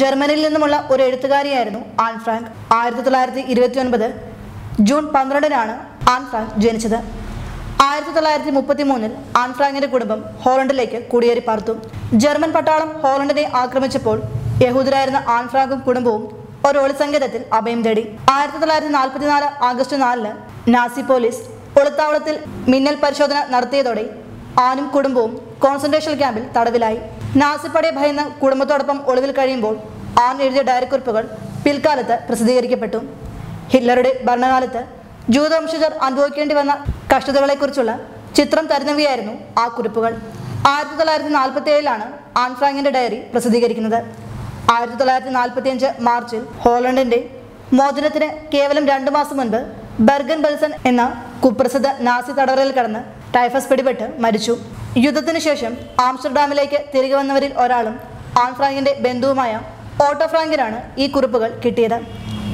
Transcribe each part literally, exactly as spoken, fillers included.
ജർമ്മനിയിൽ നിന്നുമുള്ള ഒരു എഴുത്തുകാരിയായിരുന്നു ആൻ ഫ്രാങ്ക്. ആയിരത്തി തൊള്ളായിരത്തി ഇരുപത്തി ഒൻപത് ജൂൺ പന്ത്രണ്ടിനാണ് ആൻ ഫ്രാങ്ക് ജനിച്ചത്. ആയിരത്തി തൊള്ളായിരത്തി മുപ്പത്തി മൂന്നിൽ ആൻ ഫ്രാങ്കിന്റെ കുടുംബം ഹോളണ്ടിലേക്ക് കുടിയേറി പാർത്തു. ജർമ്മൻ പട്ടാളം ഹോളണ്ടിനെ ആക്രമിച്ചപ്പോൾ യഹൂദരായിരുന്ന ആൻ ഫ്രാങ്കും കുടുംബവും ഒരു ഒളിസങ്കേതത്തിൽ അഭയം തേടി. ആയിരത്തി തൊള്ളായിരത്തി നാൽപ്പത്തിനാല് ആഗസ്റ്റ് നാലിന് നാസി പോലീസ് ഒളിത്താവളത്തിൽ മിന്നൽ പരിശോധന നടത്തിയതോടെ ആനും കുടുംബവും കോൺസെൻട്രേഷൻ ക്യാമ്പിൽ തടവിലായി. നാസിപ്പടെ ഭയന്ന് കുടുംബത്തോടൊപ്പം ഒളിവിൽ കഴിയുമ്പോൾ ആൻ എഴുതിയ ഡയറിക്കുറിപ്പുകൾ പിൽക്കാലത്ത് പ്രസിദ്ധീകരിക്കപ്പെട്ടു. ഹിറ്റ്ലറുടെ ഭരണകാലത്ത് ജൂതവംശജർ അനുഭവിക്കേണ്ടി വന്ന കഷ്ടതകളെക്കുറിച്ചുള്ള ചിത്രം തരുന്നവയായിരുന്നു ആ കുറിപ്പുകൾ. ആയിരത്തി തൊള്ളായിരത്തി നാൽപ്പത്തി ഏഴിലാണ് ആൻ ഫ്രാങ്കിന്റെ ഡയറി പ്രസിദ്ധീകരിക്കുന്നത്. ആയിരത്തി തൊള്ളായിരത്തി നാൽപ്പത്തി അഞ്ച് മാർച്ചിൽ ഹോളണ്ടിന്റെ മോചനത്തിന് കേവലം രണ്ടു മാസം മുൻപ് ബെർഗൻ ബെൽസൺ എന്ന കുപ്രസിദ്ധ നാസി തടവറയിൽ കടന്ന് ടൈഫസ് പിടിപെട്ട് മരിച്ചു. യുദ്ധത്തിന് ശേഷം ആംസ്റ്റർഡാമിലേക്ക് തിരികെ വന്നവരിൽ ഒരാളും ആൻ ഫ്രാങ്കിന്റെ ബന്ധുവുമായ ഓട്ടോ ഫ്രാങ്കിനാണ് ഈ കുറിപ്പുകൾ കിട്ടിയത്.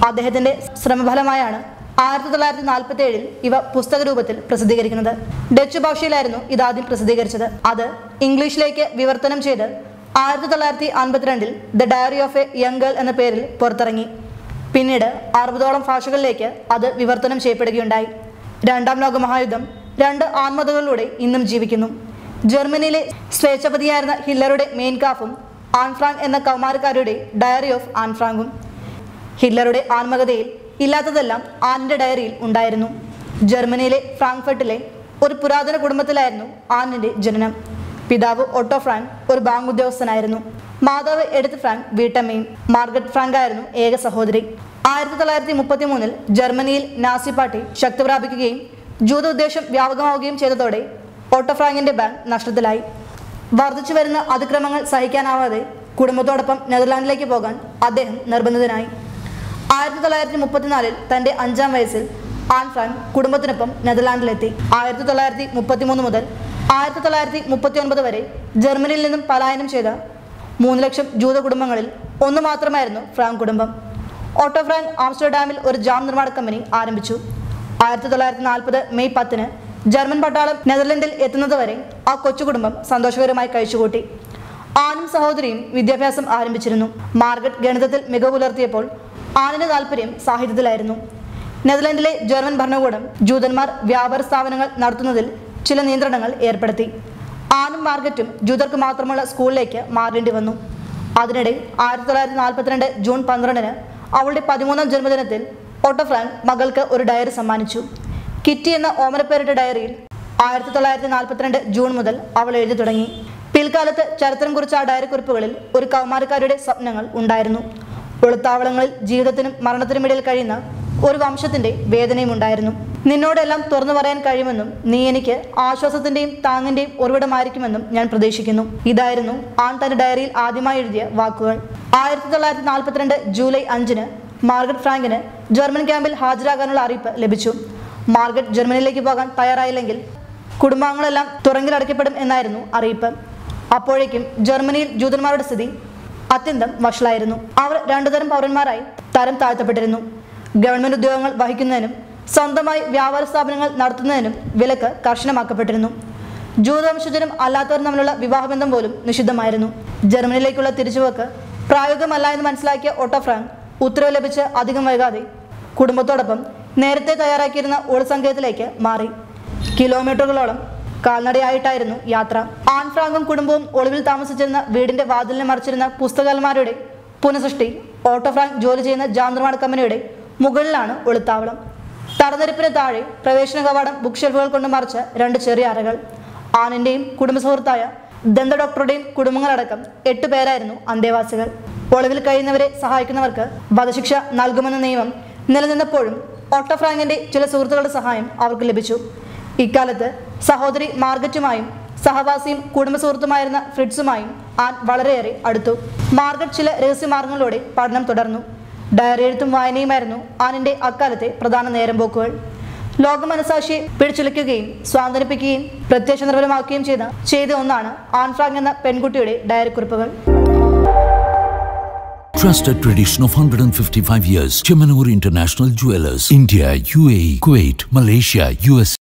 അദ്ദേഹത്തിന്റെ ശ്രമഫലമായാണ് ആയിരത്തി തൊള്ളായിരത്തി നാൽപ്പത്തി ഏഴിൽ ഇവ പുസ്തക രൂപത്തിൽ പ്രസിദ്ധീകരിക്കുന്നത്. ഡച്ച് ഭാഷയിലായിരുന്നു ഇതാദ്യം പ്രസിദ്ധീകരിച്ചത്. അത് ഇംഗ്ലീഷിലേക്ക് വിവർത്തനം ചെയ്ത് ആയിരത്തി തൊള്ളായിരത്തി അൻപത്തിരണ്ടിൽ the diary of a young girl എന്ന പേരിൽ പുറത്തിറങ്ങി. പിന്നീട് അറുപതോളം ഭാഷകളിലേക്ക് അത് വിവർത്തനം ചെയ്യപ്പെടുകയുണ്ടായി. രണ്ടാം ലോക മഹായുദ്ധം രണ്ട് ആത്മകഥകളിലൂടെ ഇന്നും ജീവിക്കുന്നു. ജർമ്മനിയിലെ സ്വേച്ഛാപതിയായിരുന്ന ഹിറ്റ്ലറുടെ മെയിൻ കാഫും ആൻ ഫ്രാങ്ക് എന്ന കൗമാരക്കാരുടെ ഡയറി ഓഫ് ആൻ ഫ്രാങ്കും. ഹിറ്റ്ലറുടെ ആത്മകഥയിൽ ഇല്ലാത്തതെല്ലാം ആനിൻ്റെ ഡയറിയിൽ ഉണ്ടായിരുന്നു. ജർമ്മനിയിലെ ഫ്രാങ്ക്ഫർട്ടിലെ ഒരു പുരാതന കുടുംബത്തിലായിരുന്നു ആനിൻ്റെ ജനനം. പിതാവ് ഓട്ടോ ഫ്രാങ്ക് ഒരു ബാങ്ക് ഉദ്യോഗസ്ഥനായിരുന്നു. മാതാവ് എഡിത്ത് ഫ്രാങ്ക് വീട്ടമ്മയും മാർഗരറ്റ് ഫ്രാങ്ക് ആയിരുന്നു ഏക സഹോദരി. ആയിരത്തി തൊള്ളായിരത്തി മുപ്പത്തി മൂന്നിൽ ജർമ്മനിയിൽ നാസി പാർട്ടി ശക്തി പ്രാപിക്കുകയും ജൂത ഉദ്ദേശം വ്യാപകമാവുകയും ചെയ്തതോടെ ഓട്ടോ ഫ്രാങ്കിൻ്റെ ബാങ്ക് നഷ്ടത്തിലായി. വർദ്ധിച്ചു വരുന്ന അതിക്രമങ്ങൾ സഹിക്കാനാവാതെ കുടുംബത്തോടൊപ്പം നെതർലാൻഡിലേക്ക് പോകാൻ അദ്ദേഹം നിർബന്ധിതനായി. ആയിരത്തി തൊള്ളായിരത്തി മുപ്പത്തിനാലിൽ തൻ്റെ അഞ്ചാം വയസ്സിൽ ആൻ ഫ്രാങ്ക് കുടുംബത്തിനൊപ്പം നെതർലാൻഡിലെത്തി. ആയിരത്തി തൊള്ളായിരത്തി മുപ്പത്തി മൂന്ന് മുതൽ ആയിരത്തി തൊള്ളായിരത്തി മുപ്പത്തി ഒൻപത് വരെ ജർമ്മനിയിൽ നിന്നും പലായനം ചെയ്ത മൂന്ന് ലക്ഷം ജൂത കുടുംബങ്ങളിൽ ഒന്ന് മാത്രമായിരുന്നു ഫ്രാങ്ക് കുടുംബം. ഓട്ടോ ഫ്രാങ്ക് ആംസ്റ്റർഡാമിൽ ഒരു ജാം നിർമ്മാണ കമ്പനി ആരംഭിച്ചു. ആയിരത്തി തൊള്ളായിരത്തി നാൽപ്പത് മെയ് പത്തിന് ജർമ്മൻ പട്ടാളം നെതർലൻഡിൽ എത്തുന്നതുവരെ ആ കൊച്ചുകുടുംബം സന്തോഷകരമായി കഴിച്ചുകൂട്ടി. ആനും സഹോദരിയും വിദ്യാഭ്യാസം ആരംഭിച്ചിരുന്നു. മാർഗരറ്റ് ഗണിതത്തിൽ മികവ് പുലർത്തിയപ്പോൾ ആനിന്റെ താല്പര്യം സാഹിത്യത്തിലായിരുന്നു. നെതർലൻഡിലെ ജർമ്മൻ ഭരണകൂടം ജൂതന്മാർ വ്യാപാര സ്ഥാപനങ്ങൾ നടത്തുന്നതിൽ ചില നിയന്ത്രണങ്ങൾ ഏർപ്പെടുത്തി. ആനും മാർഗരറ്റും ജൂതർക്ക് മാത്രമുള്ള സ്കൂളിലേക്ക് മാറേണ്ടി വന്നു. അതിനിടെ ആയിരത്തി തൊള്ളായിരത്തി നാൽപ്പത്തിരണ്ട് ജൂൺ പന്ത്രണ്ടിന് അവളുടെ പതിമൂന്നാം ജന്മദിനത്തിൽ ഓട്ടോ ഫ്രാങ്ക് മകൾക്ക് ഒരു ഡയറി സമ്മാനിച്ചു. കിറ്റി എന്ന ഓമനപ്പേരിട്ട ഡയറിയിൽ ആയിരത്തി തൊള്ളായിരത്തി നാൽപ്പത്തിരണ്ട് ജൂൺ മുതൽ അവൾ എഴുതി തുടങ്ങി. പിൽക്കാലത്ത് ചരിത്രം കുറിച്ച ആ ഡയറി കുറിപ്പുകളിൽ ഒരു കൗമാരക്കാരുടെ സ്വപ്നങ്ങൾ ഉണ്ടായിരുന്നു. ഒളിത്താവളങ്ങളിൽ ജീവിതത്തിനും മരണത്തിനും ഇടയിൽ കഴിയുന്ന ഒരു വംശത്തിൻ്റെ വേദനയും ഉണ്ടായിരുന്നു. നിന്നോടെല്ലാം തുറന്നു പറയാൻ കഴിയുമെന്നും നീ എനിക്ക് ആശ്വാസത്തിൻ്റെയും താങ്ങിൻ്റെയും ഉറവിടമായിരിക്കുമെന്നും ഞാൻ പ്രതീക്ഷിക്കുന്നു. ഇതായിരുന്നു ആൻ തൻ്റെ ഡയറിയിൽ ആദ്യമായി എഴുതിയ വാക്കുകൾ. ആയിരത്തി തൊള്ളായിരത്തി നാൽപ്പത്തിരണ്ട് ജൂലൈ അഞ്ചിന് മാർഗരറ്റ് ഫ്രാങ്കിന് ജർമ്മൻ ക്യാമ്പിൽ ഹാജരാകാനുള്ള അറിയിപ്പ് ലഭിച്ചു. മാർഗരറ്റ് ജർമ്മനിയിലേക്ക് പോകാൻ തയ്യാറായില്ലെങ്കിൽ കുടുംബാംഗങ്ങളെല്ലാം തുറങ്കിലടക്കപ്പെടും എന്നായിരുന്നു അറിയിപ്പ്. അപ്പോഴേക്കും ജർമ്മനിയിൽ ജൂതന്മാരുടെ സ്ഥിതി അത്യന്തം വഷളായിരുന്നു. അവർ രണ്ടുതരം പൗരന്മാരായി തരം താഴ്ത്തപ്പെട്ടിരുന്നു. ഗവൺമെന്റ് ഉദ്യോഗങ്ങൾ വഹിക്കുന്നതിനും സ്വന്തമായി വ്യാപാര സ്ഥാപനങ്ങൾ നടത്തുന്നതിനും വിലക്ക് കർശനമാക്കപ്പെട്ടിരുന്നു. ജൂതവംശജരും അല്ലാത്തവരും തമ്മിലുള്ള വിവാഹബന്ധം പോലും നിഷിദ്ധമായിരുന്നു. ജർമ്മനിയിലേക്കുള്ള തിരിച്ചുപോക്ക് പ്രായോഗികമല്ല എന്ന് മനസ്സിലാക്കിയ ഓട്ടോ ഫ്രാങ്ക് ഉത്തരവ് ലഭിച്ച് അധികം വൈകാതെ കുടുംബത്തോടൊപ്പം നേരത്തെ തയ്യാറാക്കിയിരുന്ന ഒളിസങ്കേതത്തിലേക്ക് മാറി. കിലോമീറ്ററുകളോളം കാൽനടയായിട്ടായിരുന്നു യാത്ര. ആൻ ഫ്രാങ്കും കുടുംബവും ഒളിവിൽ താമസിച്ചിരുന്ന വീടിന്റെ വാതിലിനെ മറിച്ചിരുന്ന പുസ്തകന്മാരുടെ പുനഃസൃഷ്ടി ഓട്ടോ ഫ്രാങ്ക് ജോലി ചെയ്യുന്ന ജാം നിർമ്മാണ കമ്പനിയുടെ മുകളിലാണ് ഒളിത്താവളം. തടനിരപ്പിന് താഴെ പ്രവേശന കവാടം ബുക്ക് ഷെൽഫുകൾ കൊണ്ട് മറിച്ച രണ്ട് ചെറിയ അറകൾ. ആനിന്റെയും കുടുംബ സുഹൃത്തായ ദന്ത ഡോക്ടറുടെയും കുടുംബങ്ങളടക്കം എട്ടു പേരായിരുന്നു അന്തേവാസികൾ. ഒളിവിൽ കഴിയുന്നവരെ സഹായിക്കുന്നവർക്ക് വധശിക്ഷ നൽകുമെന്ന നിയമം നിലനിന്നപ്പോഴും ഓട്ടോ ഫ്രാങ്കിന്റെ ചില സുഹൃത്തുക്കളുടെ സഹായം അവർക്ക് ലഭിച്ചു. ഇക്കാലത്ത് സഹോദരി മാർഗറ്റുമായും സഹവാസിയും കുടുംബ സുഹൃത്തുമായിരുന്ന ഫ്രിഡ്സുമായും ആൻ വളരെയേറെ അടുത്തു. മാർഗറ്റ് ചില രഹസ്യമാർഗങ്ങളിലൂടെ പഠനം തുടർന്നു. ഡയറി എഴുത്തും വായനയുമായിരുന്നു ആനിൻ്റെ അക്കാലത്തെ പ്രധാന നേരം പോക്കുകൾ. ലോകമനസാക്ഷിയെ പിടിച്ചുലയ്ക്കുകയും സ്വാതന്ത്ര്യപ്പിക്കുകയും പ്രത്യക്ഷ നിർബലമാക്കുകയും ചെയ്ത ചെയ്ത ഒന്നാണ് ആൻ ഫ്രാങ്ക് എന്ന പെൺകുട്ടിയുടെ ഡയറിക്കുറിപ്പുകൾ. Trusted tradition of one hundred fifty-five years. Chemanur International Jewelers. India, U A E, Kuwait, Malaysia, U S A.